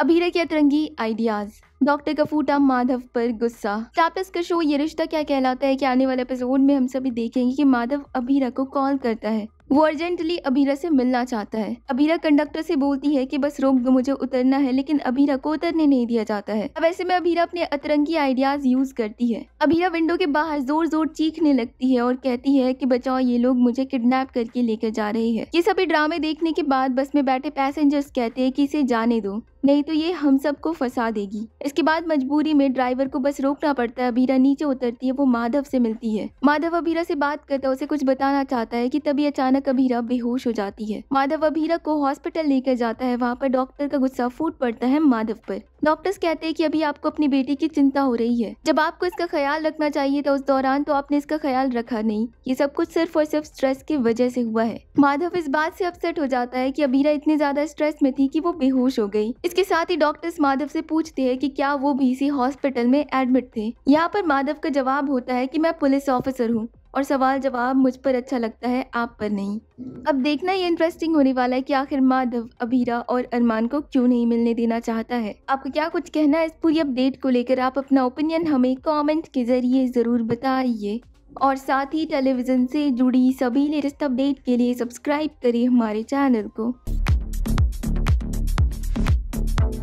अभीरा के अतरंगी ideas, doctor का फूटा माधव पर गुस्सा। स्टार्टअप का शो ये रिश्ता क्या कहलाता है कि आने वाले एपिसोड में हम सभी देखेंगे कि माधव अभीरा को कॉल करता है। वो अर्जेंटली अभीरा से मिलना चाहता है। अभीरा कंडक्टर से बोलती है कि बस रोक दो, मुझे उतरना है, लेकिन अभीरा को उतरने नहीं दिया जाता है। अब ऐसे में अभीरा अपने अतरंगी आइडियाज यूज करती है। अभीरा विंडो के बाहर जोर जोर चीखने लगती है और कहती है कि बचाओ, ये लोग मुझे किडनैप करके लेकर जा रहे हैं। ये सभी ड्रामे देखने के बाद बस में बैठे पैसेंजर्स कहते हैं कि इसे जाने दो, नहीं तो ये हम सबको फंसा देगी। इसके बाद मजबूरी में ड्राइवर को बस रोकना पड़ता है। अभीरा नीचे उतरती है, वो माधव से मिलती है। माधव अभीरा से बात करता है, उसे कुछ बताना चाहता है कि तभी अचानक अभीरा बेहोश हो जाती है। माधव अभीरा को हॉस्पिटल लेकर जाता है। वहाँ पर डॉक्टर का गुस्सा फूट पड़ता है माधव पर। डॉक्टर्स कहते हैं कि अभी आपको अपनी बेटी की चिंता हो रही है, जब आपको इसका ख्याल रखना चाहिए था उस दौरान तो आपने इसका ख्याल रखा नहीं। ये सब कुछ सिर्फ और सिर्फ स्ट्रेस की वजह से हुआ है। माधव इस बात से अपसेट हो जाता है कि अभीरा इतनी ज्यादा स्ट्रेस में थी कि वो बेहोश हो गई। इसके साथ ही डॉक्टर्स माधव से पूछते हैं कि क्या वो भी इसी हॉस्पिटल में एडमिट थे। यहाँ पर माधव का जवाब होता है कि मैं पुलिस ऑफिसर हूँ और सवाल जवाब मुझ पर अच्छा लगता है, आप पर नहीं। अब देखना ये इंटरेस्टिंग होने वाला है कि आखिर माधव अभीरा और अरमान को क्यों नहीं मिलने देना चाहता है। आपको क्या कुछ कहना है इस पूरी अपडेट को लेकर, आप अपना ओपिनियन हमें कमेंट के जरिए जरूर बताइए। और साथ ही टेलीविजन से जुड़ी सभी लेटेस्ट अपडेट के लिए सब्सक्राइब करिए हमारे चैनल को।